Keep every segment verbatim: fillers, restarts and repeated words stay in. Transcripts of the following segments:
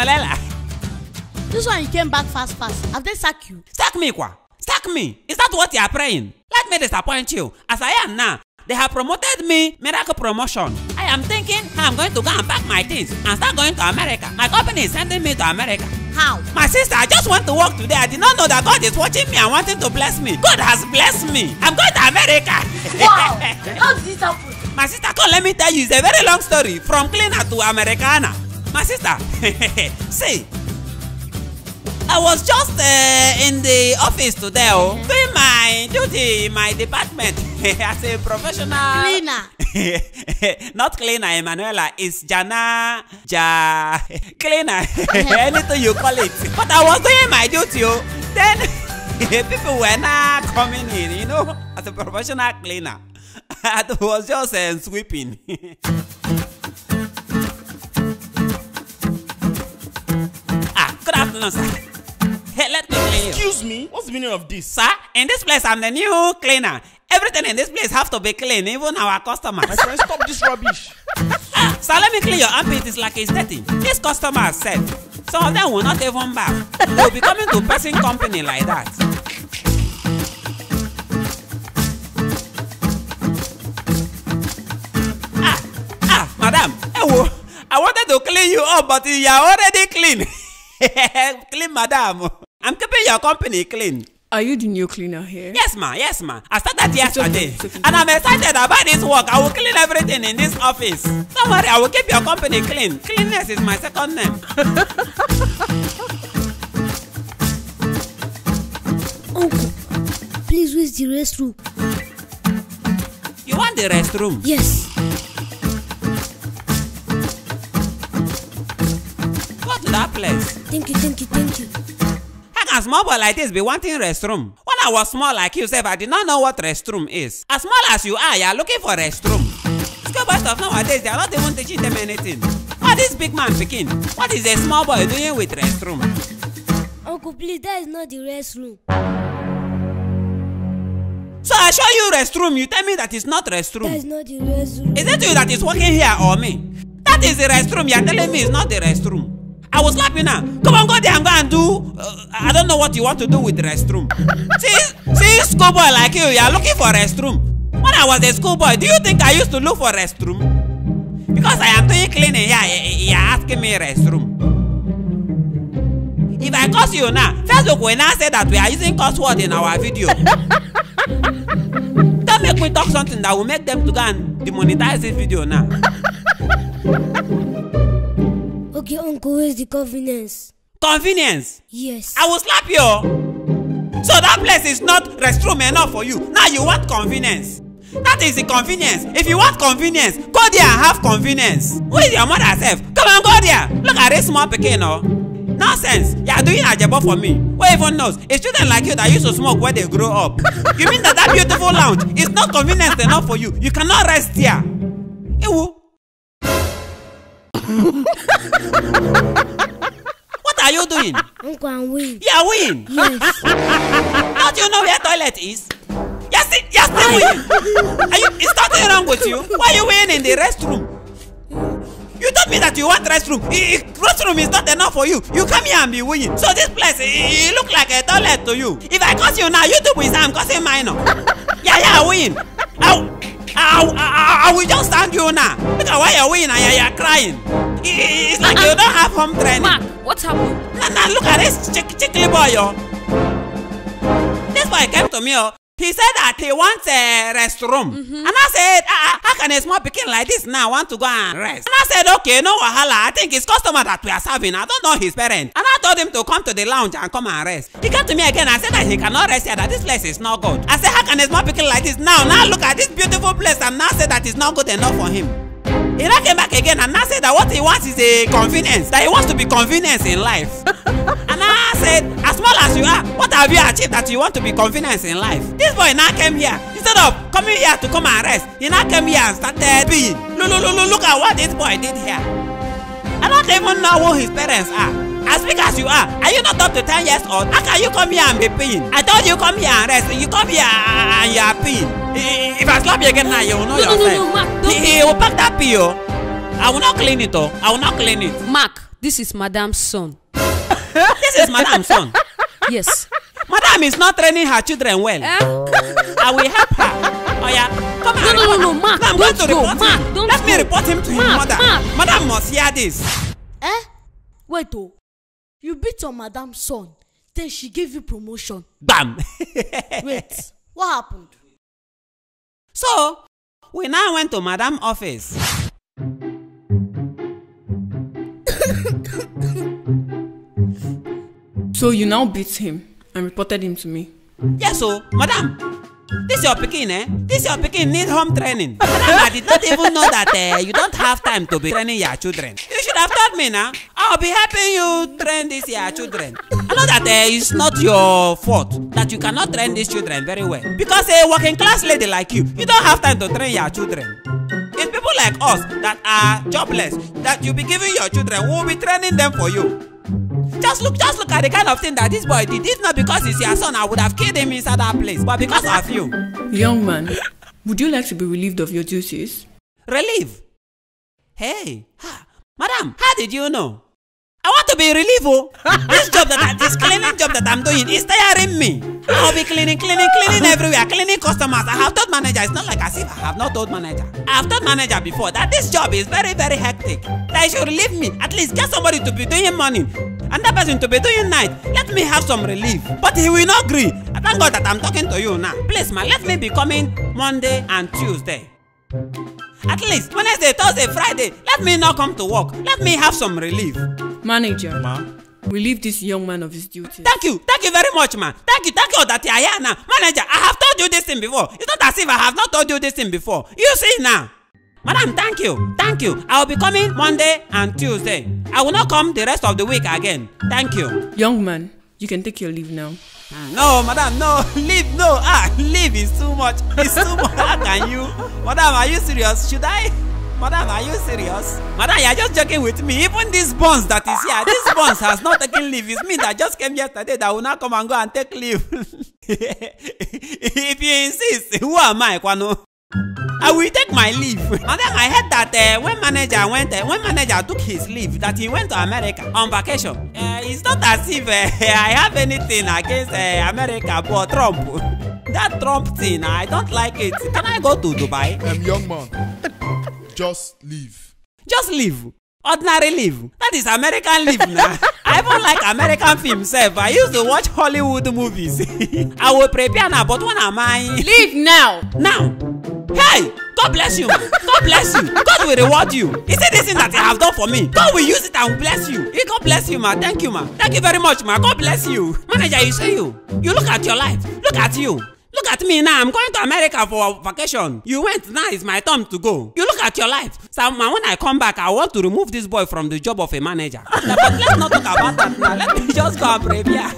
Emanuela. This one, you came back fast, fast. Have they sacked you? Sack me, kwa. Sack me. Is that what you are praying? Let me disappoint you. As I am now, they have promoted me miracle promotion. I am thinking I'm going to go and pack my things and start going to America. My company is sending me to America. How? My sister, I just want to work today. I did not know that God is watching me and wanting to bless me. God has blessed me. I'm going to America. Wow. How did this happen? My sister, come let me tell you. It's a very long story. From cleaner to Americana. My sister, see, I was just uh, in the office today, oh, mm-hmm. doing my duty in my department as a professional cleaner. Not cleaner, Emanuela. It's Jana Ja cleaner. Anything you call it. But I was doing my duty, oh. Then people were not coming in, you know, as a professional cleaner. I was just uh, sweeping. Ah, good afternoon, sir. Hey, let me clean you. Excuse me? What's the meaning of this? Sir, in this place, I'm the new cleaner. Everything in this place have to be clean, even our customers. My friend, stop this rubbish. Ah, sir, let me clean your armpit. It's like it's dirty. These customers said, some of them will not even bath. They will be coming to passing company like that. Ah, ah, madam. Hey, I wanted to clean you up, but you are already clean. Clean, madam. I'm keeping your company clean. Are you the new cleaner here? Yes, ma. Yes, ma. I started yesterday. And I'm excited about this work. I will clean everything in this office. Don't worry, I will keep your company clean. Cleanness is my second name. Uncle, please, where's the restroom? You want the restroom? Yes. That place. Thank you, thank you, thank you. How can a small boy like this be wanting restroom? When I was small like you, Seth, I did not know what restroom is. As small as you are, you are looking for restroom. School boys of nowadays, they are not even teaching them anything. What is big man picking? What is a small boy doing with restroom? Uncle, please, that is not the restroom. So I show you restroom, you tell me that it's not restroom. That is not the restroom. Is it you that is working here or me? That is the restroom, you are telling me it's not the restroom. I will slap you now. Come on, go there and go and do. Uh, I don't know what you want to do with the restroom. see, see, schoolboy like you, you are looking for restroom. When I was a schoolboy, do you think I used to look for restroom? Because I am doing cleaning here, you are asking me restroom. If I curse you now, Facebook will now say that we are using curse word in our video. Don't make me talk something that will make them to go and demonetize this video now. Okay, Uncle, where's the convenience? Convenience? Yes. I will slap you. So that place is not restroom enough for you. Now you want convenience. That is the convenience. If you want convenience, go there and have convenience. Who is your mother herself? Come on, go there. Look at this small pekin, oh. Nonsense. You are doing ajebo for me. Who even knows? It's children like you that used to smoke when they grow up. You mean that that beautiful lounge is not convenient enough for you? You cannot rest here. Ew. What are you doing? Uncle, I'm weeing. You are weeing? Yes. Don't you know where toilet is? You're still, you're still weeing. Are you, is nothing wrong with you? Why are you weeing in the restroom? You told me that you want restroom. I, I, restroom is not enough for you. You come here and be weeing. So this place, it looks like a toilet to you. If I curse you now, you too will say I'm cursing minor. Yeah, yeah, weeing. Ow. I, I, I, I will just stand you now. Look at why you're weeing and you're, you're crying. It, it's like uh, you don't have home training. Mark, what's happened? Nah, nah, look at this chick, chickly boy, yo. This boy came to me, yo. He said that he wants a restroom. Mm-hmm. And I said, uh, how can a small picking like this now want to go and rest? And I said, okay, no wahala. I think it's customer that we are serving. I don't know his parents. And I told him to come to the lounge and come and rest. He came to me again and said that he cannot rest here, that this place is not good. I said, how can a small picking like this now? Now look at this beautiful place and now say that it's not good enough for him. He now came back again and now said that what he wants is a convenience. That he wants to be convenience in life. And I said, as small as you are, what have you achieved that you want to be convenience in life? This boy now came here. Instead of coming here to come and rest, he now came here and started being. Look, look, look, look at what this boy did here. I don't even know who his parents are. As big as you are, are you not up to ten years old? How can you come here and be peeing? I told you come here and rest. You come here and you are peeing. If I slap you again now, you will know no, yourself. No, no, no, Mark, don't he, he will pack that pee. I will not clean it, oh. I will not clean it. Mark. this is Madame's son. This is Madame's son. Yes. Madame is not training her children well. Eh? I will help her. Oh yeah. Come no, on. No, no, no, Mark. No, I'm don't going to go. report Mark, him. Don't Let go. me report him to Mark, his mother. Mark. Madame must hear this. Eh? Wait, oh. You beat on Madame's son. Then she gave you promotion. Bam. Wait. What happened? So, we now went to Madame's office. So you now beat him and reported him to me? Yes, so, Madame, this your Pekin, eh? This your Pekin needs home training. Madame, I did not even know that uh, you don't have time to be training your children. You should have told me now. I'll be helping you train these your children. I know that uh, it's not your fault that you cannot train these children very well. Because a working class lady like you, you don't have time to train your children. It's people like us that are jobless, that you'll be giving your children, we'll be training them for you. Just look, just look at the kind of thing that this boy did. If not because he's your son, I would have killed him inside that place. But because of you. Young man, would you like to be relieved of your duties? Relieve? Hey, ha, Madam, how did you know? I want to be relieved, oh. This job that I, this cleaning job that I'm doing is tiring me. I'll be cleaning, cleaning, cleaning everywhere, cleaning customers. I have told manager, it's not like as if I have not told manager. I have told manager before that this job is very, very hectic. That you should relieve me. At least get somebody to be doing morning and that person to be doing night. Let me have some relief. But he will not agree. I thank God that I'm talking to you now. Please, man, let me be coming Monday and Tuesday. At least Wednesday, Thursday, Friday, let me not come to work. Let me have some relief. Manager, ma, relieve this young man of his duties. Thank you. Thank you very much, ma. Thank you. Thank you that you are here now. Manager, I have told you this thing before. It's not as if I have not told you this thing before. You see now. Madam, thank you. Thank you. I will be coming Monday and Tuesday. I will not come the rest of the week again. Thank you. Young man, you can take your leave now. Mm. No, madam, no. Leave, no. Ah, leave is too much. It's too much. How can you? Madam, are you serious? Should I? Madam, are you serious? Madam, you are just joking with me. Even this buns that is here, this buns has not taken leave. It's me that just came yesterday that will not come and go and take leave. If you insist, who am I, Kwano? I will take my leave. Madam, I heard that uh, when manager went, uh, when manager took his leave, that he went to America on vacation. Uh, it's not as if uh, I have anything against uh, America, but Trump. That Trump thing, I don't like it. Can I go to Dubai? Um, young man. Just leave. Just leave. Ordinary leave. That is American leave now. I even like American films. I used to watch Hollywood movies. I will prepare now, but when am I? Leave now. Now. Hey, God bless you. God bless you. God will reward you. You see this thing that you have done for me. God will use it and bless you. God bless you, ma. Thank you, ma. Thank you very much, ma. God bless you. Manager, you see you. You look at your life. Look at you. Look at me now, I'm going to America for vacation. You went, now it's my turn to go. You look at your life. So when I come back, I want to remove this boy from the job of a manager. Now, but let's not talk about that now. Let me just go and prepare.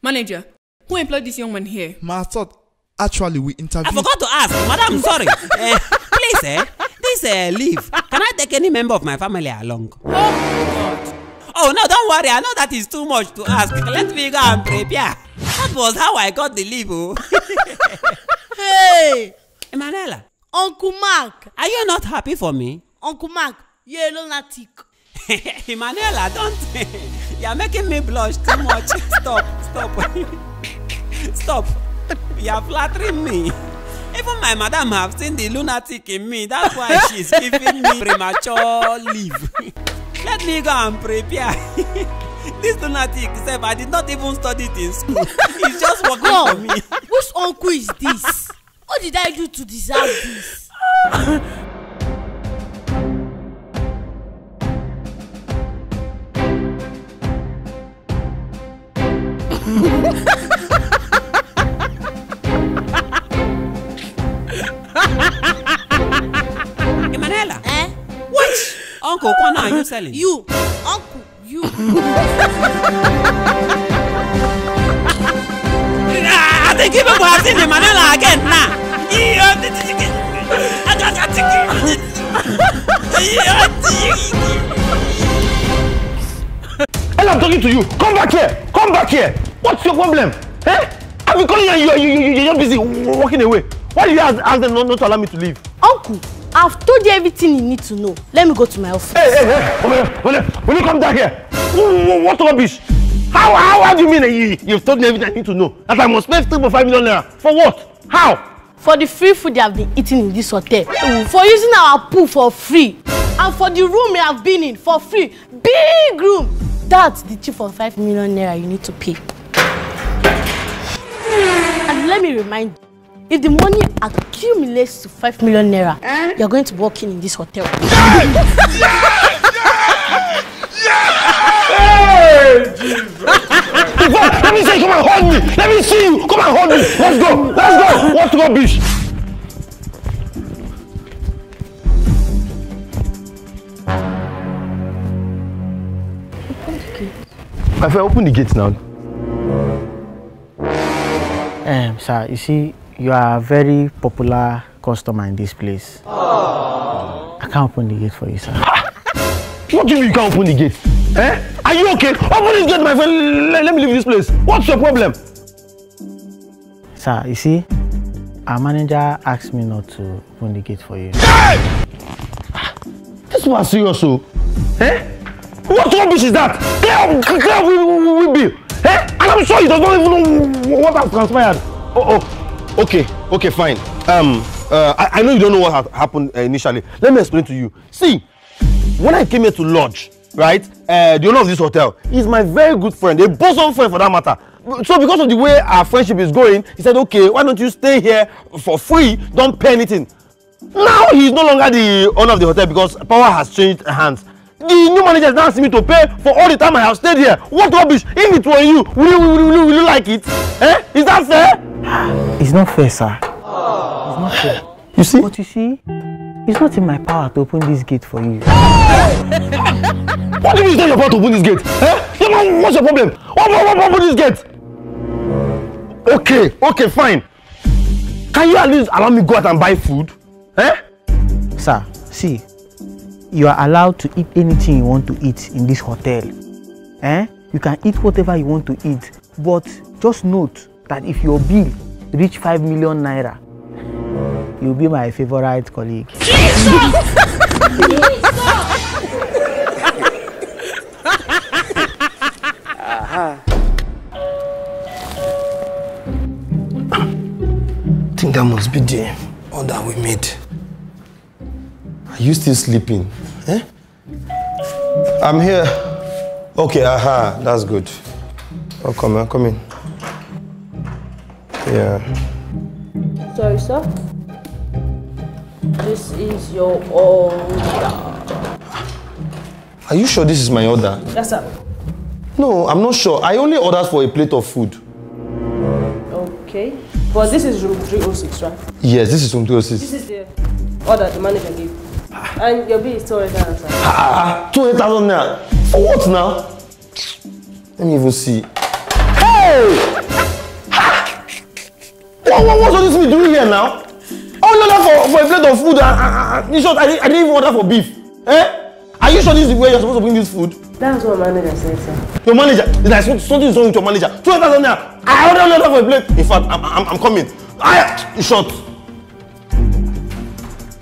Manager, who employed this young man here? Ma, I thought, actually, we interviewed... I forgot to ask. Madam, sorry. Uh, please, eh, this uh, leave. Can I take any member of my family along? Oh, God. Oh, no, don't worry. I know that is too much to ask. Let me go and prepare. That was how I got the leave. Hey! Emanuela! Uncle Mark! Are you not happy for me? Uncle Mark, you're a lunatic. Emanuela, don't... You're making me blush too much. Stop, stop. Stop. You're flattering me. Even my madam have seen the lunatic in me. That's why she's giving me premature leave. Let me go and prepare. This lunatic, Seb, I did not even study it in school. It's just working no, for me. Which uncle is this? What did I do to deserve this? Emanuela, eh? Which uncle Kwana are you selling? You, uncle. You. I think people have seen Emanuela again now. Hello, I'm talking to you. Come back here. Come back here. What's your problem? Eh? I've been calling you and you, you, you, you're busy walking away. Why did you ask, ask them not, not to allow me to leave? Uncle, I've told you everything you need to know. Let me go to my office. Hey, hey, hey! Come here, come here. Will you come down here? What rubbish? How, how, how do you mean you, you've told me everything I need to know? That I must pay three point five million naira. For what? How? For the free food they have been eating in this hotel. For using our pool for free. And for the room we have been in for free. Big room. That's the three point five million naira you need to pay. And let me remind you. If the money accumulates to five million naira, eh? You're going to walk in in this hotel. Yes! Yes! Yes! Yes! Hey, Jesus! Let me say, come and hold me! Let me see you! Come and hold me! Let's go! Let's go! What rubbish! My friend, open the gate now. Um, sir, you see, you are a very popular customer in this place. Aww. I can't open the gate for you, sir. What do you mean you can't open the gate? Eh? Are you okay? Open this gate, my friend. Let, let me leave this place. What's your problem? Sir, you see, our manager asked me not to open the gate for you. Hey! This was serious, so. Eh? What rubbish is that? Clear up, clear up will be. Eh? And I'm sure he does not even know what has transpired. Uh oh. Okay, okay, fine. Um, uh, I, I know you don't know what ha happened uh, initially. Let me explain to you. See, when I came here to lodge, right, uh, the owner of this hotel is my very good friend, a bosom friend for that matter. So because of the way our friendship is going, he said, okay, why don't you stay here for free, don't pay anything. Now he's no longer the owner of the hotel because power has changed hands. The new manager is now asking me to pay for all the time I have stayed here. What rubbish! If it were you, will you, will you, will you, will you like it? Eh? Is that fair? It's not fair, sir. It's not fair. You see? But you see, it's not in my power to open this gate for you. What do you mean it's not your power to open this gate? Eh? What's your problem? Open this gate! Okay, okay, fine. Can you at least allow me to go out and buy food? Eh? Sir, see, you are allowed to eat anything you want to eat in this hotel. Eh? You can eat whatever you want to eat, but just note that if your bill reach five million naira, you'll be my favorite colleague. Jesus! Jesus! I think that must be the order we made. Are you still sleeping? Eh? I'm here. Okay, aha, that's good. Oh, come on, come in. Yeah. Sorry, sir. This is your order. Are you sure this is my order? Yes, sir. No, I'm not sure. I only ordered for a plate of food. Okay. But this is room three oh six, right? Yes, this is room three oh six. This is the order the manager gave. And your bill is two hundred thousand, sir. Ah, two hundred thousand naira. For what now? Let me even see. Hey! What, what, what should this be doing here now? I only ordered for, for a plate of food and in short, I didn't even order for beef. Eh? Are you sure this is where you're supposed to bring this food? That's what my manager said, sir. Your manager? There's something wrong with your manager. two hundred thousand naira. I already ordered for a plate. In fact, I'm, I'm, I'm coming. I, in short.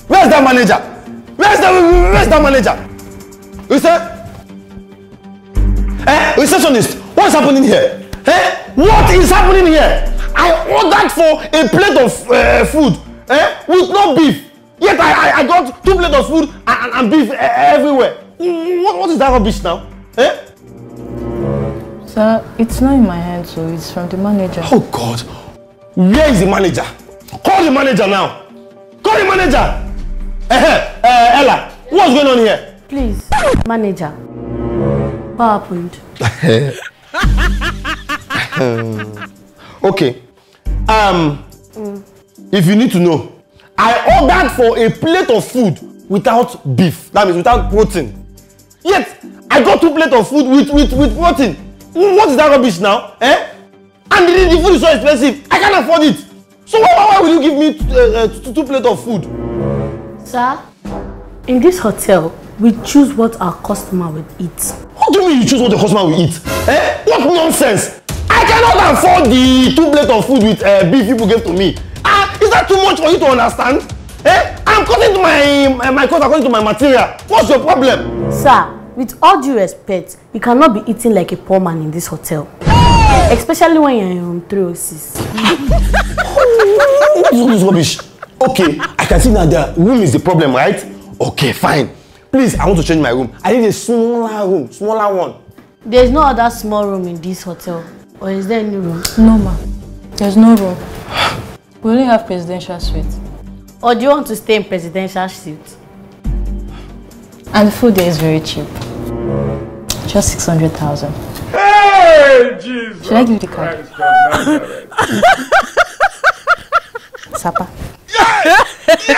Where's that manager? Where's that, where's that manager? You say? Eh? Receptionist, what's happening here? Eh? What is happening here? I ordered for a plate of uh, food, eh? With no beef. Yet I, I, I got two plates of food and, and beef uh, everywhere. What, what is that rubbish now? Eh? Sir, it's not in my hand, so it's from the manager. Oh God, where is the manager? Call the manager now. Call the manager. Uh, uh, Ella, what's going on here? Please, manager. What happened? um, okay. Um, mm. If you need to know, I ordered for a plate of food without beef. That means without protein. Yet, I got two plates of food with, with, with protein. What is that rubbish now? Eh? And the, the food is so expensive. I can't afford it. So why, why will you give me uh, uh, two plates of food? Sir, in this hotel, we choose what our customer will eat. What do you mean you choose what the customer will eat? Eh? What nonsense! I cannot afford the two plates of food with uh, beef people gave to me. Ah, is that too much for you to understand? Eh? I I'm cutting to my, uh, my coat according to my material. What's your problem? Sir, with all due respect, you cannot be eating like a poor man in this hotel. Hey! Especially when you're in room three oh six. What's all this rubbish? Okay, I can see now the room is the problem, right? Okay, fine. Please, I want to change my room. I need a smaller room, smaller one. There's no other small room in this hotel. Or is there any room? No, ma'am. There's no room. We only have presidential suite. Or do you want to stay in presidential suite? And the food there is very cheap. Just six hundred thousand. Hey, Jesus! Should I give you the card? Sapa. Yes! Yes!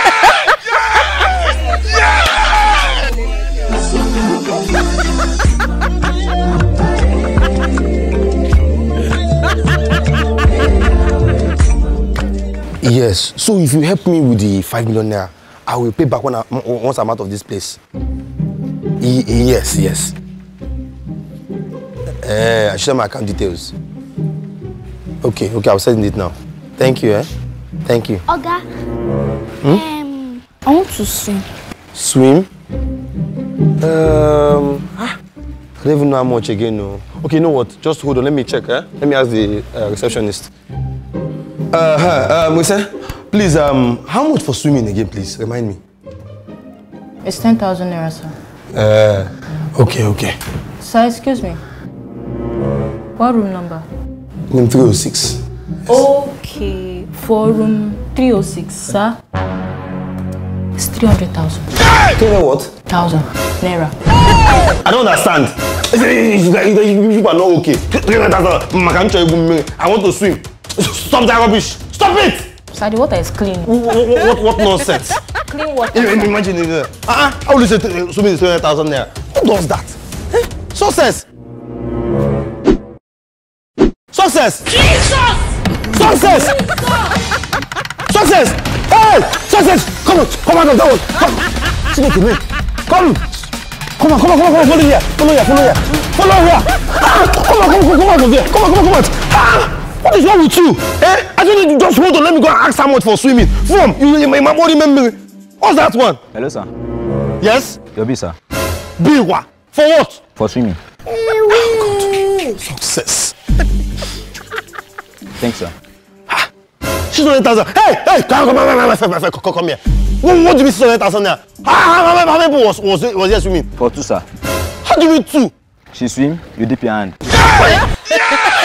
Yes! Yes! Yes, so if you help me with the five million naira, I will pay back when I, once I'm out of this place. Yes, yes. Uh, I should have my account details. Okay, okay, I'll send it now. Thank you, eh? Thank you. Oga, hmm? um, I want to swim. Swim? Um, ah, I don't even know how much again, no. Okay, you know what? Just hold on, let me check, eh? Let me ask the uh, receptionist. Uh, hi, uh, Musa, please, um, how much for swimming again, please? Remind me. It's ten thousand naira, sir. Uh, okay, okay. Sir, excuse me. What room number? Room three oh six. Yes. Okay, for room three oh six, sir. It's three hundred thousand. Tell me what? one thousand naira. I don't understand. You people are not okay. I want to swim. Stop that rubbish. Stop it! Sir, the water is clean. What, what, what nonsense? Clean water. Imagine it. Uh-uh. How will you say swimming is three hundred thousand naira? Who does that? Success! Success! Jesus! Success! Success! Hey! Success! Come on! Come on! Come on! Come on! Come on! Come on! Come on! Come on! Follow here! Follow here! Follow here! Follow here! Come on! Come on! Come on! Come on! Come on! Come on! Come on! What is wrong with you? Eh? I don't need you just hold on. Let me go and ask how much for swimming. From you, you, my body memory. What's that one? Hello, sir. Yes? Your bill, sir. Bill what? For what? For swimming. Oh, God. Success. Thanks, sir. Ah, she's on eight thousand. Hey, hey, come, come, come, come, come here. What do you mean she's on eight thousand now? How many people was, was, was here swimming? For two, sir. How do you mean two? She swim, you dip your hand. Yeah! Yeah!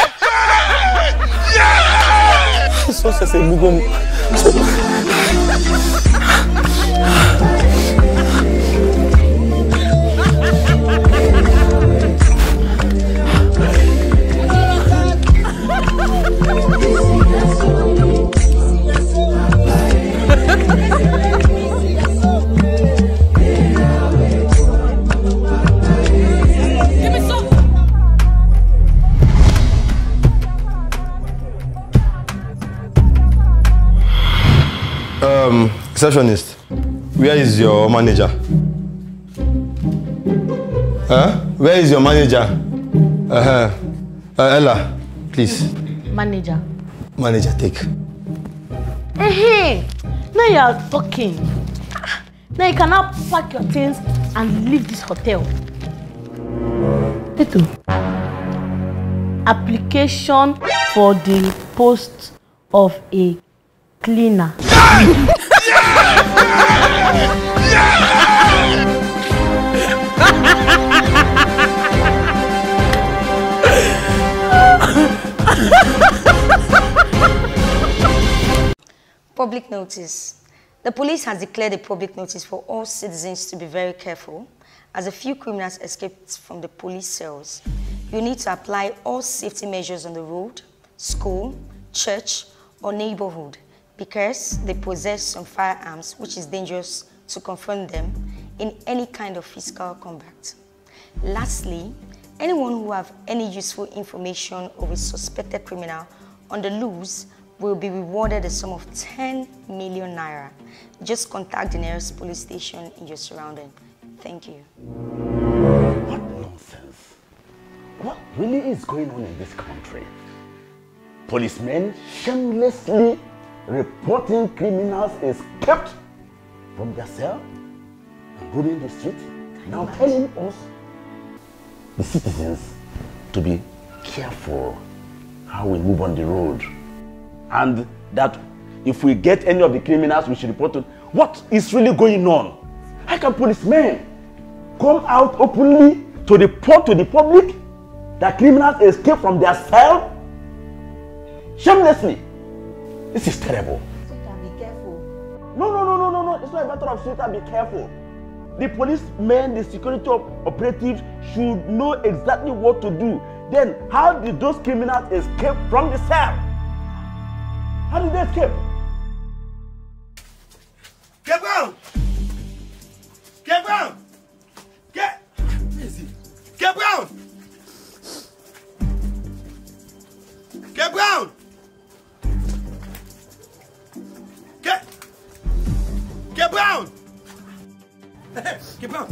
So c'est Bougom. Receptionist, where is your manager? Huh? Where is your manager? Uh-huh. Uh, Ella, please. Manager. Manager, take. Hey, now you are talking. Now you cannot pack your things and leave this hotel. Teto. Application for the post of a cleaner. Public notice. The police has declared a public notice for all citizens to be very careful, as a few criminals escaped from the police cells. You need to apply all safety measures on the road, school, church, or neighborhood, because they possess some firearms which is dangerous to confront them in any kind of physical combat. Lastly, anyone who have any useful information of a suspected criminal on the loose will be rewarded a sum of ten million naira. Just contact the nearest police station in your surrounding. Thank you. What nonsense. What really is going on in this country? Policemen shamelessly reporting criminals escaped from their cell and roaming the street, now telling us, the citizens, to be careful how we move on the road. And that if we get any of the criminals, we should report to what is really going on. How can policemen come out openly to report to the public that criminals escape from their cell? Shamelessly. This is terrible. Sweetheart, be careful. No, no, no, no, no, no. It's not a matter of sweetheart, be careful. The policemen, the security operatives should know exactly what to do. Then, how did those criminals escape from the cell? How did they escape? Get out! Get out! Get! Get out! Get out! Get! Get out! Get out!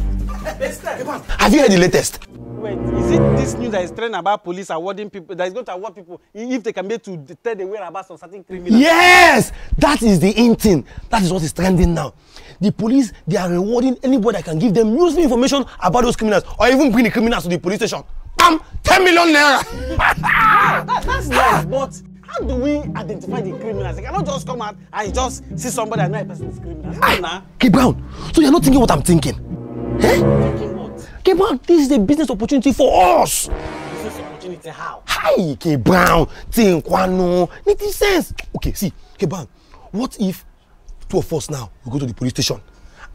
Have you heard the latest? Wait, is it this news that is trending about police awarding people, that is going to award people if they can be able to tell the whereabouts of certain criminals? Yes! That is the in thing. That is what is trending now. The police, they are rewarding anybody that can give them useful information about those criminals or even bring the criminals to the police station. Bam! ten million naira! that, that's nice, but how do we identify the criminals? They cannot just come out and just see somebody and know a person is criminal. Ah, K-Brown, so you're not thinking what I'm thinking? Huh? K-Brown, this is a business opportunity for us. Business opportunity how? Hi, K-Brown, think one, ninety sense. Okay, see, K-Brown, what if two of us now we go to the police station?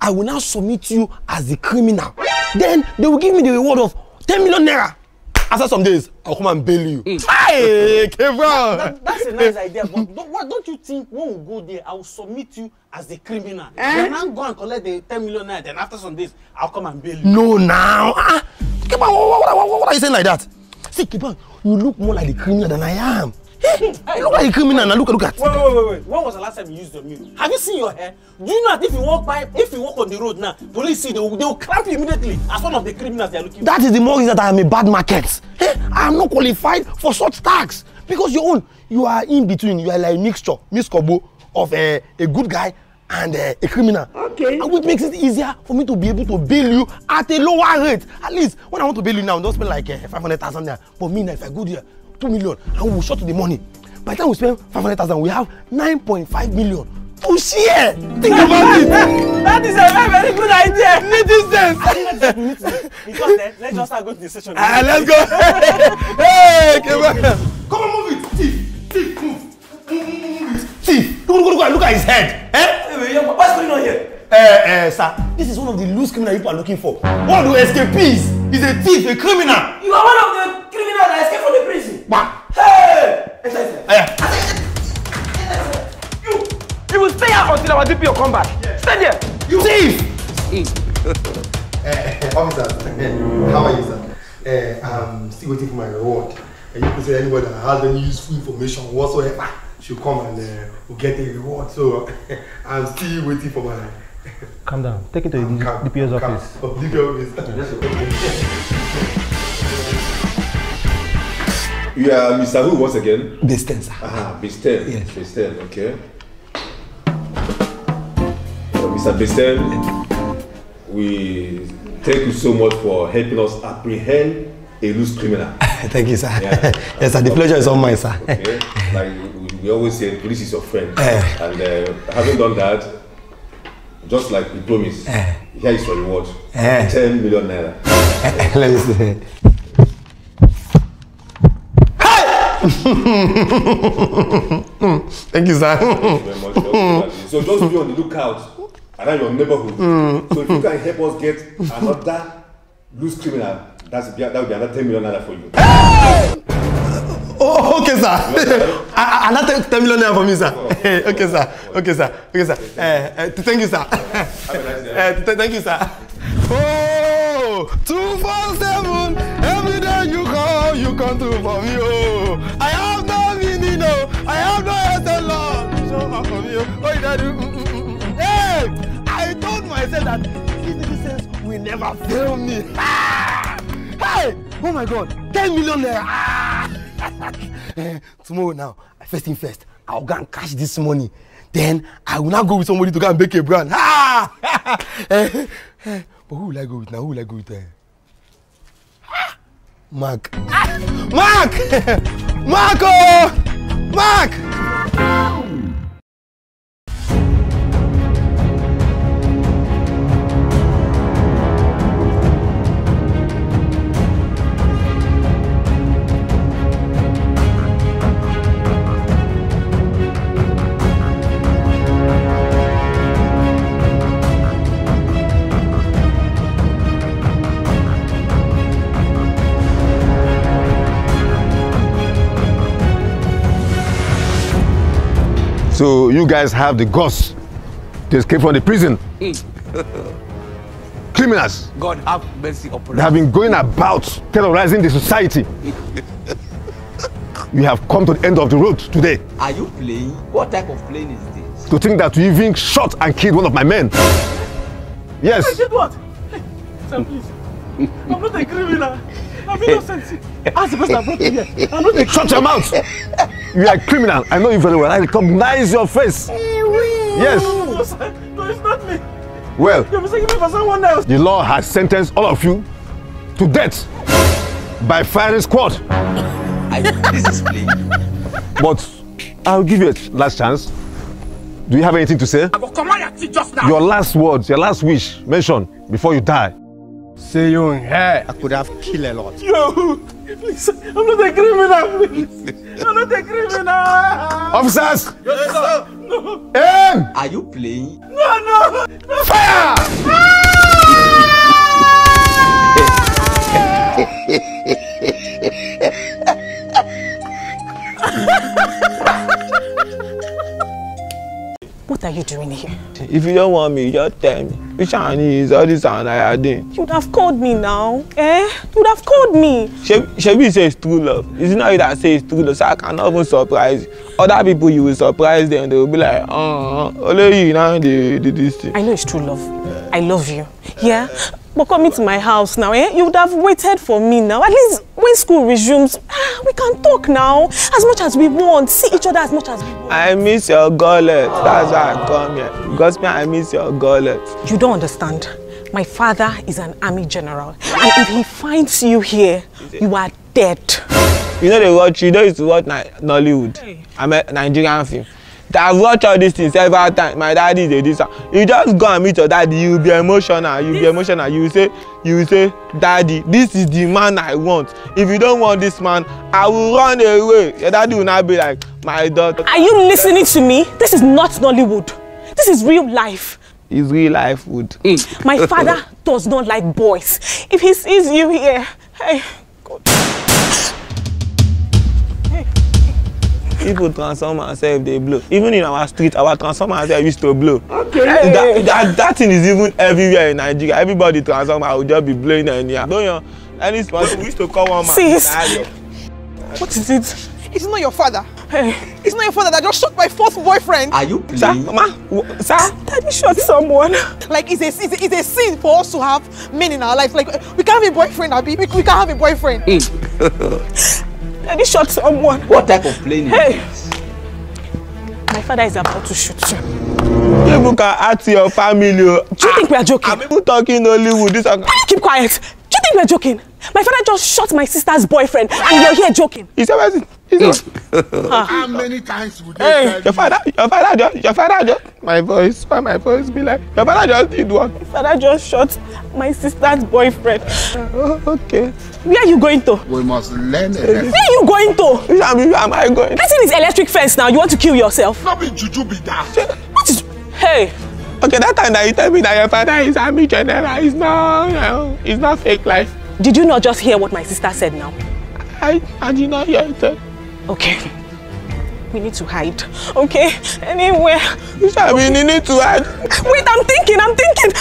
I will now submit you as a criminal. Then they will give me the reward of ten million naira. After some days, I'll come and bail you. Mm. Hi, K-Brown. That, that, that's a nice idea, but don't, what, don't you think when we go there, I'll submit you as a criminal? Eh? Then I'll go and collect the ten million naira, then after some days, I'll come and bail you. No, now. Uh, K-Brown, what, what, what, what are you saying like that? See, K-Brown, you look more like a criminal than I am. Hey, look like a criminal now, look, look at. Wait, wait, wait, wait. When was the last time you used your mirror? Have you seen your hair? Do you know that if you walk by, if you walk on the road now, police see, they will, they will clamp you immediately as one of the criminals they are looking for. That is the more reason that I am a bad market. Hey, I am not qualified for such tax. Because your own, you are in between, you are like a mixture, Miss Kobo, of a, a good guy and a, a criminal. Okay. And which makes it easier for me to be able to bail you at a lower rate. At least, when I want to bail you now, don't spend like uh, five hundred thousand naira. But me now, if I go there, two million, and we will short the money. By the time we spend five hundred thousand, we have nine point five million to share. Think about it. That is a very, very good idea. Need this sense. Because then, let's just start going to the session. Ah, let's go. Hey, come on. Come on, move it. Thief, thief, move. Move it. Thief, look, look, look, look at his head. Eh? What's going on here? Eh, eh, sir, this is one of the loose criminals people are looking for. One of the escapees is a thief, a criminal. You are one of the criminals that escaped from the prison. What? Hey! Enter, enter. Yeah. You! You will stay out until our D P O come back. Yeah. Stay there! You! Thief! eh, officers, how are you, sir? Eh, I'm still waiting for my reward. And you can say anybody that has any useful information whatsoever should come and uh, will get a reward. So, I'm still waiting for my... Calm down. Take it to um, the calm, D P O's calm. Office. Oh, D P O office. You are Mister Who once again? Mister sir. Ah, Mister Yes. Mister okay. So, Mister Mister, we thank you so much for helping us apprehend a loose criminal. Thank you, sir. Yeah. Yes, sir. The pleasure is all mine, sir. Okay. Like we always say, police is your friend. And uh, having done that, just like we promised, eh. Here is your reward. Eh. ten million naira. Let me see. Hey! Thank you, sir. Thank you very much. So just be on the lookout around your neighborhood. Mm. So if you can help us get another loose criminal, that's, that would be another ten million naira for you. Hey! Oh, okay, sir. Another ten million naira for me, sir. Oh, okay, okay, sir. Okay, sir. Okay, sir. Uh, uh, thank you, sir. Have a nice day. Uh, th thank you, sir. Oh, two four seven. Every day you call, you come through for me. Oh, I have no meaning, no. I have no other love. So far from you. What did I do? Hey, I told myself that citizens will never fail me. Hey, oh my God, ten million naira. Tomorrow now, first thing first, I'll go and cash this money. then I will not go with somebody to go and bake a brand. Ah! But who will I go with now? Who will I go with? Uh? Ah! Mark. Ah! Mark! Marco! Mark! So you guys have the guts to escape from the prison. Criminals. God have mercy upon us. They have been going about terrorizing the society. We have come to the end of the road today. Are you playing? What type of plane is this? To think that you even shot and killed one of my men. Yes. I did what? Sir, please. I'm not a criminal. I'm innocent. I'm supposed to have brought you here. I'm not a criminal. Shut your mouth. You are a criminal. I know you very well. I recognize your face. Hey, wait. Yes. No, sir. No, it's not me. Well, you're mistaking me for someone else. The law has sentenced all of you to death by firing squad. I, this is plain. But I'll give you a last chance. Do you have anything to say? I will command your teeth just now. Your last words, your last wish, mention before you die. Say you in here. I could have killed a lot. Yo, please, I'm not a criminal, please. I'm not a criminal. Officers! Yes, sir. No. Aim! Are you playing? No, no. no. Fire! What are you doing here? If you don't want me, just tell me. Which one is all this and I had it? You would have called me now. Eh? You would have called me. Shebi says true love. It's not you that says true love, so I cannot even surprise you. Other people, you will surprise them. They will be like, uh, only you now they did this thing. I know it's true love. Yeah. I love you. Yeah? yeah? But come into my house now, eh? You would have waited for me now. At least when school resumes, we can talk now. As much as we want. See each other as much as we want. I miss your gullet. That's why I come here. Because me, I miss your gullet. You don't understand. My father is an army general. And if he finds you here, you are dead. You know they watch, you know used to watch Nollywood. I'm a Nigerian film. I've watched all these things several times. My daddy did this. You just go and meet your daddy. You'll be emotional. You'll be emotional. You say, you say, Daddy, this is the man I want. If you don't want this man, I will run away. Your daddy will not be like, my daughter. Are you listening to me? This is not Nollywood. This is real life. It's real life food. Mm. My father does not like boys. If he sees you here, hey, God. People transform ourselves, they blow. Even in our street, our transformer ourselves used to blow. Okay. That, that, that thing is even everywhere in Nigeria. Everybody transformer, I would just be blowing in here. Don't you? Any sponsor, we used to call one man. Sis. What is it? It's not your father. Hey. It's not your father that just shot my first boyfriend. Are you please? Sir, Mama, sir? Daddy shot someone. Like, it's a, it's, a, it's a sin for us to have men in our life. Like, we can't have a boyfriend, Abi. We, we can't have a boyfriend. Mm. Daddy shot someone. What type of plane is this? My father is about to shoot you. People can add to your family. Do you ah, think we are joking? Are people talking Nollywood? This are... Keep quiet. Do you think we are joking? My father just shot my sister's boyfriend and you're here joking. Is that what it is? How many times would you hey, your father, your father just, your father just, my voice, why my voice be like, your father just did what? My father just shot my sister's boyfriend. Uh, okay. Where are you going to? We must learn it. Where are you going to? Where am I going? That thing is electric fence now, you want to kill yourself? Not be juju be that. What is, hey. Okay, that time that you tell me that your father is army general, it's not, you know, it's not fake life. Did you not just hear what my sister said now? I, I did not hear it. Okay. We need to hide, okay? Anywhere. You shall okay. We need to hide. Wait, I'm thinking, I'm thinking.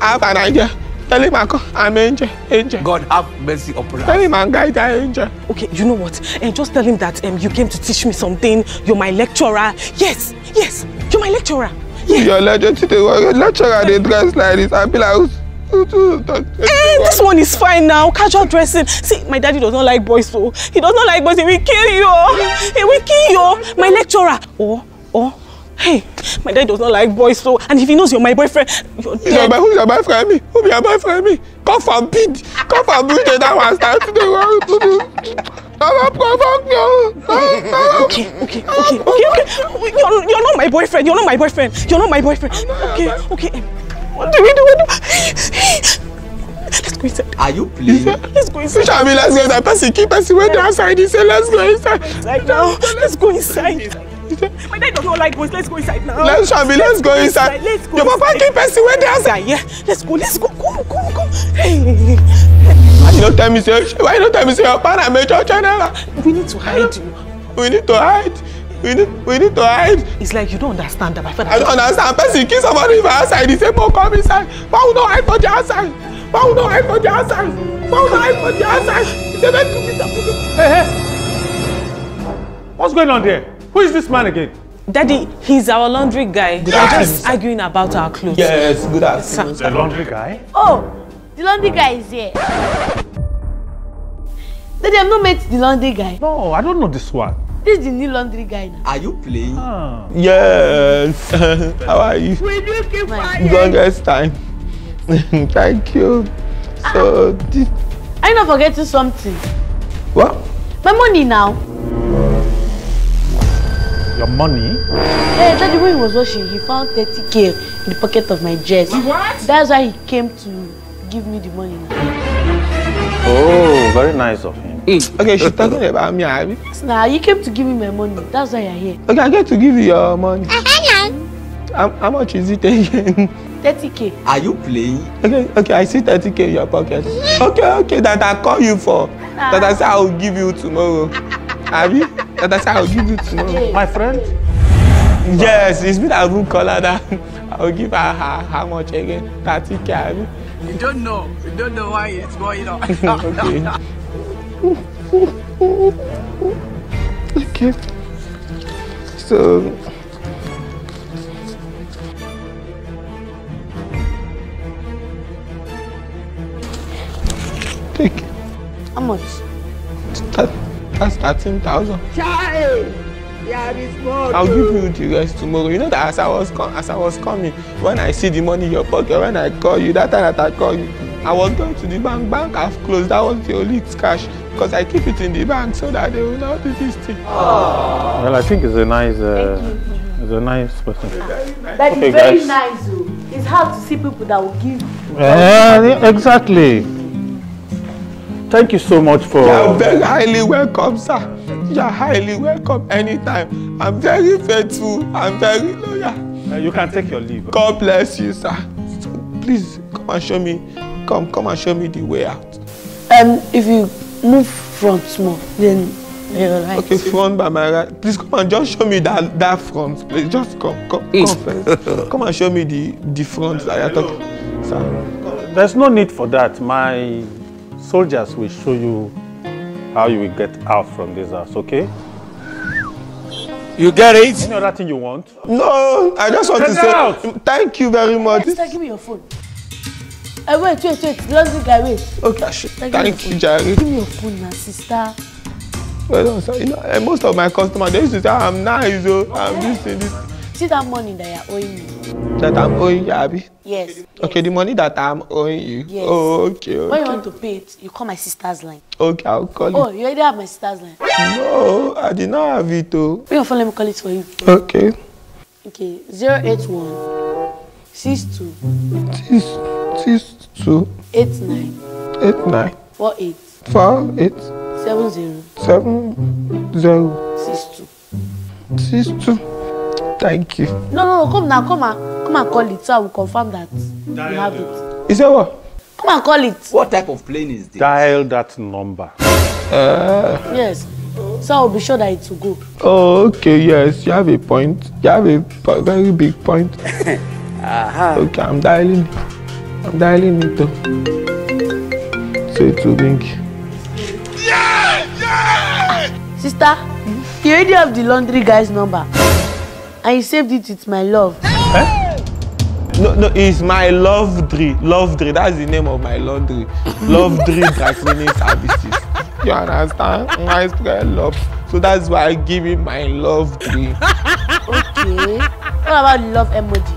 I have an idea. Tell him I'm angel, angel. God have mercy upon us. Tell him I'm guide an angel. Okay, you know what? And just tell him that um, you came to teach me something. You're my lecturer. Yes, yes, you're my lecturer. Yes. Your lecturer, they dress like this. I feel like... Hey, this one is fine now. Casual dressing. See, my daddy does not like boys, so he does not like boys. He will kill you. He will kill you. My lecturer. Oh, oh. Hey, My dad does not like boys, so, and if he knows you're my boyfriend, you're dead. Who is your boyfriend? Who is your boyfriend? Come from Pete. Come from Pete. That was that. Okay, okay, okay, okay, okay. You're, you're not my boyfriend. You're not my boyfriend. You're not my boyfriend. Okay, okay. What do we do? What do we do? Let's go inside. Are you playing? Let's go inside. I mean, let's go inside. Person, keep person went outside. He said, let's go inside. Inside now. Let's go inside. My dad does not like boys. Let's go inside now. Let's go inside. Let's go inside. Let's go inside. Your papa keep person went outside. Yeah. Let's go. Let's go. Go. Go. Go. Hey. Why you don't tell me? Say, why you don't tell me? Say, your partner made your channel. We need to hide you. We need to hide. We need, we need to hide. It's like you don't understand that. My father. I don't understand. Person, kill somebody from outside. He said, come inside. Why would not hide for the outside? Found the eye for the outside! Found the eye for the outside! It's a man to be the... Hey, hey! What's going on there? Who is this man again? Daddy, he's our laundry guy. Yes. They're just arguing about our clothes. Yes, good afternoon. The laundry guy? Oh, the laundry guy is here. Daddy, I've not met the laundry guy. No, I don't know this one. This is the new laundry guy now. Are you playing? Ah. Yes. How are you? We're looking for you. Longest time. Thank you. So, ah, this... I'm not forgetting something. What? My money now. Your money? Hey, Daddy, when he was washing, he found thirty K in the pocket of my dress. What? That's why he came to give me the money now. Oh, very nice of him. Mm. Okay, she's talking about me, Abby. Nah, you came to give me my money. That's why you're here. Okay, I get to give you your money. How, how much is it again? thirty K. Are you playing? Okay, okay, I see thirty K in your pocket. Okay, okay, that I call you for. That I say I will give you tomorrow. Abi? That I say I will give you tomorrow. My friend? Yes, it's me that will call her that. I will give her how much again? thirty K, Abi? You don't know. You don't know why it's going on. Okay. Okay. So... How much? That, that's thirteen thousand. Child! Yeah, this morning. I'll give you the rest tomorrow. You know that as I was as I was coming, when I see the money in your pocket, when I call you, that time that I call you, I was going to the bank. Bank I've closed. That was the only cash because I keep it in the bank so that they will not do this thing. Aww. Well, I think it's a nice, uh, it's a nice person. That okay, is very guys. Nice. Though. It's hard to see people that will give. Yeah, exactly. Thank you so much for... You're very highly welcome, sir. You're highly welcome anytime. I'm very faithful. I'm very loyal. Uh, you can take your leave. God bless you, sir. So please, come and show me. Come, come and show me the way out. Um, if you move front small, then you're right. Okay, front by my right. Please come and just show me that, that front, please. Just come, come, come first. Come and show me the, the front that you're talking, sir. There's no need for that. My... soldiers will show you how you will get out from this house, okay? You get it? Any other thing you want? No, I just want get to say out. Thank you very much. Yes, give me your phone. Uh, wait, wait, wait. Laundry guy, wait. Okay, thank you, Jerry. Give me your phone, my sister. Well, no, you know, most of my customers, they used to say, I'm nice, oh, I'm this and this. See that money that you're owing me? That I'm owing you, Abby? Yes. Okay, yes. The money that I'm owing you? Yes. Oh, okay, okay. When you want to pay it, you call my sister's line. Okay, I'll call it. Oh, you already have my sister's line? No, I did not have it, though. Wait, let me call it for you. Okay. Okay, zero eight one six two six two eight nine four eight four eight seven zero seven zero six two six two. Thank you. No, no, no, come now, come and, come and call it so I will confirm that dial you have it. Is that what? Come and call it. What type of plane is this? Dial that number. Uh. Yes, so I will be sure that it will go. Oh, okay, yes, you have a point. You have a very big point. Aha. Okay, I'm dialing it. I'm dialing it up. So it will ring. Yeah! Yeah! Sister, you already have the laundry guy's number. I saved it with my love. Eh? No, no, it's my laundry. Laundry, that's the name of my laundry. Laundry Transcleaning Services. You understand? My love. So that's why I give him my laundry. Okay. What about love emoji?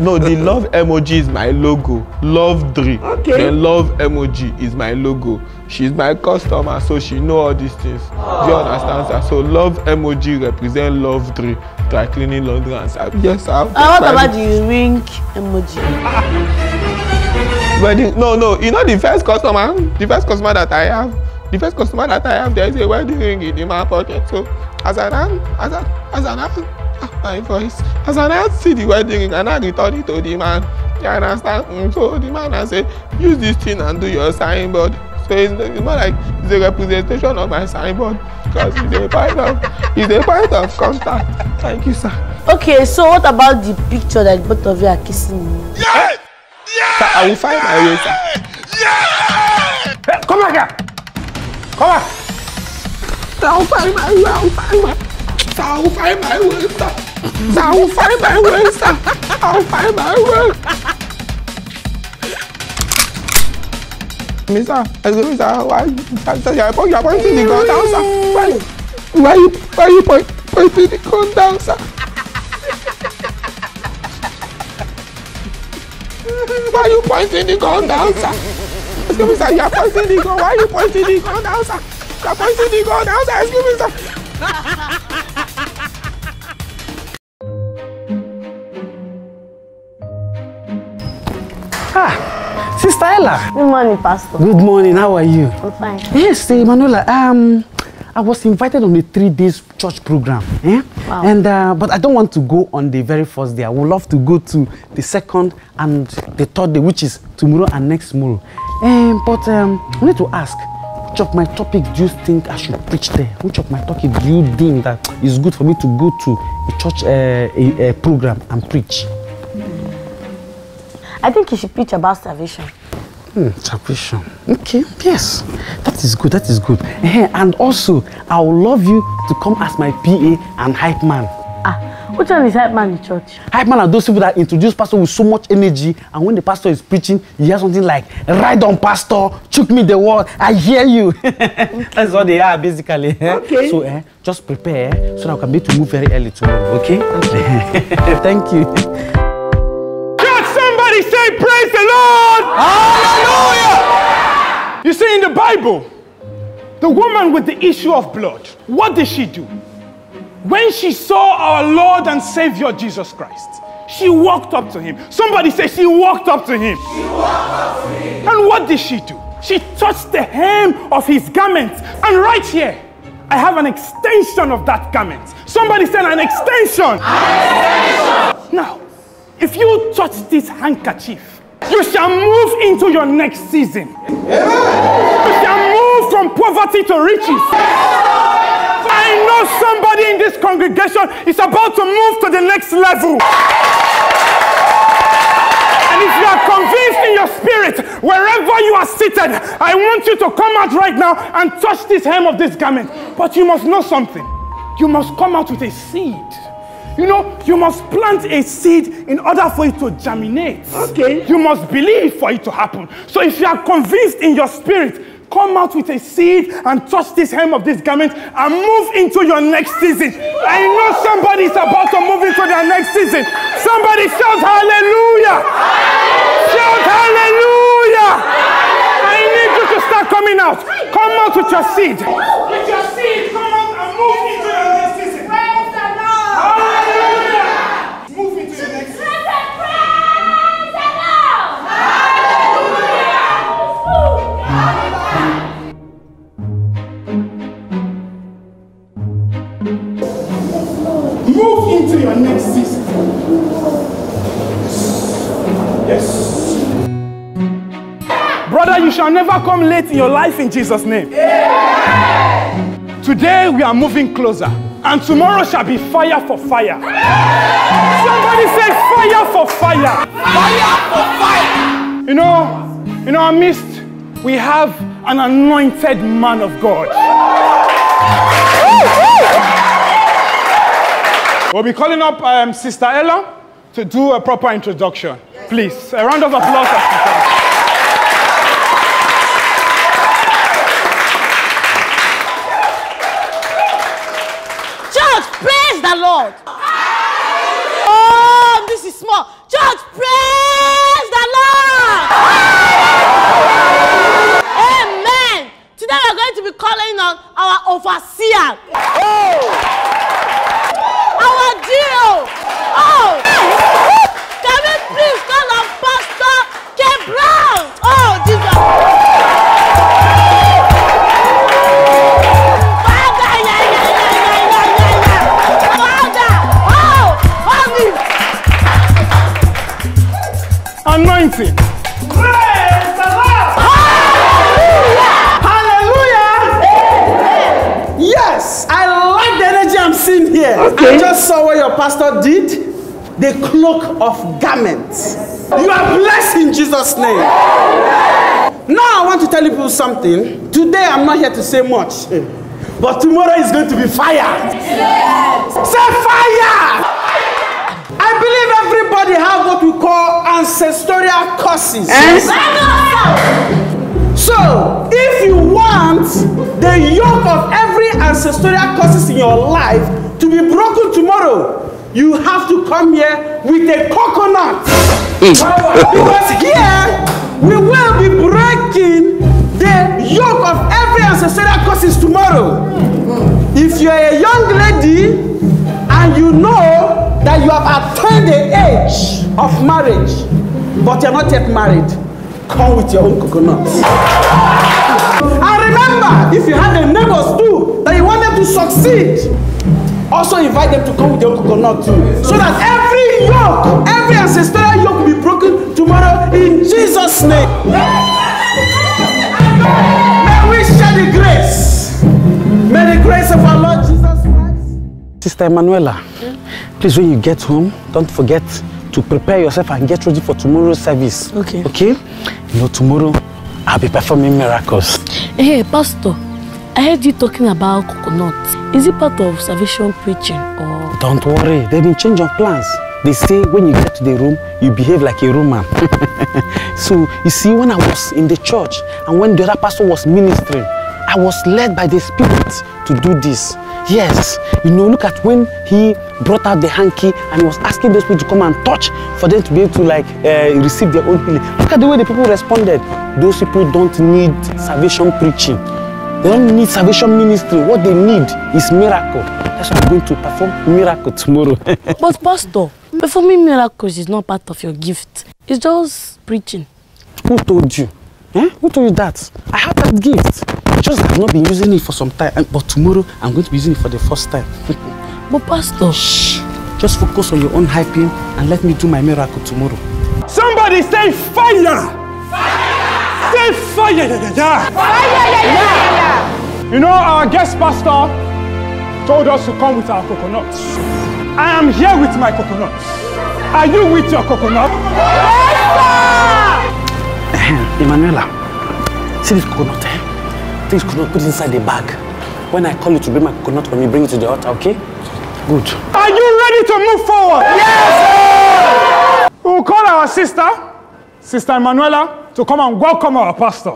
No, the love emoji is my logo. Love Dri. Okay. The love emoji is my logo. She's my customer, so she know all these things. Aww. Do you understand, sir? So love emoji represent Love Dri. Dry cleaning, laundry, and sir. Yes, sir. Uh, what about the wink emoji? Wedding? No, no. You know the first customer, the first customer that I have, the first customer that I have, there is a wedding ring in my pocket. So as an am, as an as an am. My voice. As I now see the wedding ring and I return it to the man, you understand? So the man I say, use this thing and do your signboard. So it's, it's more like it's a representation of my signboard because it's a part of it's a part of contact. Thank you, sir. Okay, so what about the picture that both of you are kissing me? Yes! Yes! Sir, I will find my way, sir. Yes! Hey, come back here! Come back! I will find my way, I will find my way. I'll find my way, sir. I'll find my way, sir. I'll find my way. Mister, excuse me, sir. Why you're pointing the gun down, sir? Why, why you, why you point, pointing the gun down, sir? Why you pointing the gun down, sir? Excuse me, sir. You're pointing the gun. Why you pointing the gun down, sir? You're pointing the gun down, sir. Excuse me, sir. Ah, Sister Ella. Good morning, Pastor. Good morning, how are you? I'm fine. Yes, Emanuela, um, I was invited on a three days church program. Eh? Wow. And, uh, but I don't want to go on the very first day. I would love to go to the second and the third day, which is tomorrow and next tomorrow. Um, but um, I need to ask, which of my topics do you think I should preach there? Which of my topics do you think that is good for me to go to a church uh, a, a program and preach? I think you should preach about salvation. Hmm, salvation. Okay, yes. That is good, that is good. And also, I would love you to come as my P A and hype man. Ah, which one is hype man in church? Hype man are those people that introduce pastor with so much energy, and when the pastor is preaching, you hear something like, "Ride on, pastor, choke me the word, I hear you." Okay. That's what they are, basically. Okay. So, eh, just prepare, so that we can be to move very early tomorrow, okay? Okay. Thank you. Say praise the Lord! Hallelujah! You see, in the Bible, the woman with the issue of blood, what did she do? When she saw our Lord and Savior Jesus Christ, she walked up to him. Somebody say she walked up to him. She walked up to him. And what did she do? She touched the hem of his garment. And right here, I have an extension of that garment. Somebody said an extension. An extension. Now, if you touch this handkerchief, you shall move into your next season. Yeah. You shall move from poverty to riches. Yeah. I know somebody in this congregation is about to move to the next level. Yeah. And if you are convinced in your spirit, wherever you are seated, I want you to come out right now and touch this hem of this garment. But you must know something. You must come out with a seed. You know, you must plant a seed in order for it to germinate. Okay. You must believe for it to happen. So if you are convinced in your spirit, come out with a seed and touch this hem of this garment and move into your next season. I know somebody is about to move into their next season. Somebody shout hallelujah! Shout hallelujah! I need you to start coming out. Come out with your seed. With your seed, come out and move into your next season. Hallelujah! Move into the next one. Hallelujah! Move into your next season. Yes. Brother, you shall never come late in your life in Jesus' name. Yeah. Today we are moving closer. And tomorrow shall be fire for fire. Somebody say fire for fire. Fire for fire. You know, in our midst, we have an anointed man of God. We'll be calling up um, Sister Ella to do a proper introduction. Please, a round of applause. Lord. Oh, once more. Church, praise the Lord! Amen! Today we are going to be calling on our overseer. Oh. Our D O. Oh! Can we please call on Pastor K-Brown? Oh, Jesus! Anointing. Praise the Lord. Hallelujah. Hallelujah. Amen. Yes, I like the energy I'm seeing here. Okay. I just saw what your pastor did. The cloak of garments. Yes. You are blessed in Jesus' name. Amen. Now I want to tell you something. Today I'm not here to say much. But tomorrow is going to be fire. Yes. Say fire. I believe everybody have what we call ancestral curses. And so, if you want the yoke of every ancestral curses in your life to be broken tomorrow, you have to come here with a coconut. Because here, we will be breaking the yoke of every ancestral curses tomorrow. If you're a young lady and you know that you have attained the age of marriage, but you're not yet married, come with your own coconuts. And remember, if you have the neighbors too, that you want them to succeed, also invite them to come with your own coconut too, so that every yoke, every ancestral yoke will be broken tomorrow in Jesus' name. May we share the grace. May the grace of our Lord Jesus Christ. Sister Emanuela, please, when you get home, don't forget to prepare yourself and get ready for tomorrow's service. Okay. Okay? You know, tomorrow, I'll be performing miracles. Hey, Pastor, I heard you talking about coconut. Is it part of salvation preaching or...? Don't worry, they've been changing plans. They say when you get to the room, you behave like a Roman. So, you see, when I was in the church and when the other pastor was ministering, I was led by the Spirit to do this. Yes, you know, look at when he brought out the hanky and he was asking those people to come and touch for them to be able to like uh, receive their own healing. Look at the way the people responded. Those people don't need salvation preaching. They don't need salvation ministry. What they need is miracle. That's why we're going to perform miracle tomorrow. But Pastor, performing miracles is not part of your gift. It's just preaching. Who told you? Eh? Who told you that? I have that gift. Just I've not been using it for some time, but tomorrow I'm going to be using it for the first time. But Pastor, shh, just focus on your own hyping and let me do my miracle tomorrow. Somebody say fire! Fire! Say fire! Yeah, yeah, yeah. Fire! Yeah, yeah, yeah. You know, our guest pastor told us to come with our coconuts. I am here with my coconuts. Are you with your coconut? Yes, sir! Emanuela, see this coconut, eh? Please coconut, put it inside the bag. When I call you to bring my coconut, when you bring it to the altar, okay? Good. Are you ready to move forward? Yes! We'll call our sister, Sister Emanuela, to come and welcome our pastor.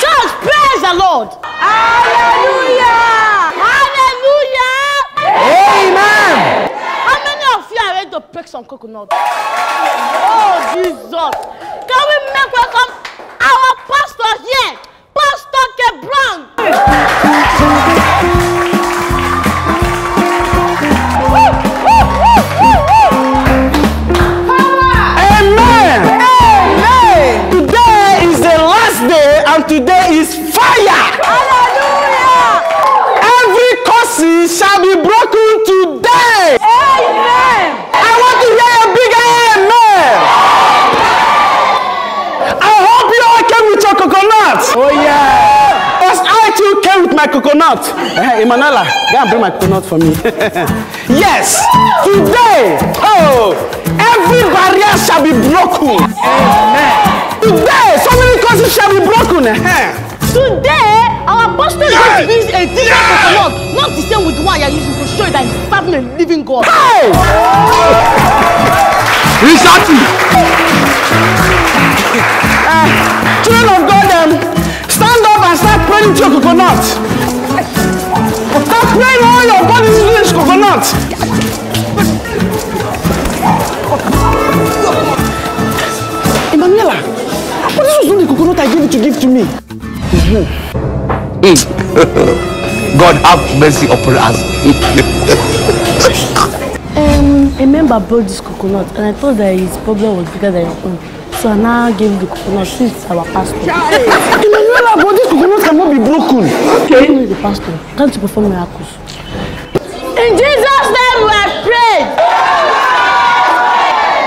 Church, praise the Lord! Hallelujah! Hallelujah! Amen! To pick some coconuts. Oh, Jesus. Can we make welcome our pastor here, Pastor K-Brown? Amen. Amen. Today is the last day and today is fire. Hallelujah. Every curse shall be broken today. Amen. Oh yeah! Because I too came with my coconut. Hey, Emanuela, go and bring my coconut for me. Yes! Today, oh, every barrier shall be broken. Amen. Today, so many causes shall be broken. Today, our pastor is going to use a different coconut, not the same with the one you're using to show you that he's serving a living God. Hey! Research! Children of God, um, stand up and start praying didn't you coconut? Explain all your body is coconut. Emanuela, but this was not the coconut I gave you to give to me. God have mercy upon us. Um, a member brought this coconut and I thought that his problem was bigger than your own. So I now gave the coconut since our pastor. Emanuela, but this coconut cannot be broken. Okay. Even the pastor, can't you perform miracles? In Jesus' name we have prayed.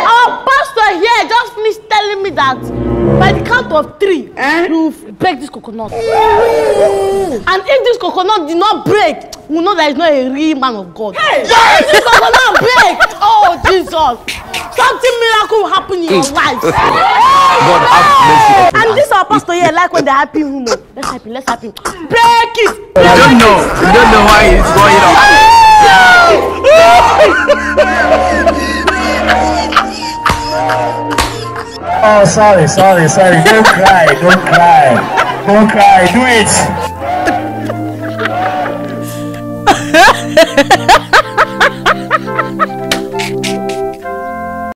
Our pastor here just finished telling me that by the count of three, eh? You break this coconut. And if this coconut did not break, we know that he's not a real man of God. Hey! Yes! This coconut break! Oh, Jesus! Something miracle will happen in your life. God have mercy upon us. And this our pastor here, like when they're happy, you know. Let's happy, let's happy. Break it! You don't know. You don't know why it's going on. Oh, sorry, sorry, sorry. Don't cry, don't cry. Don't cry, do it.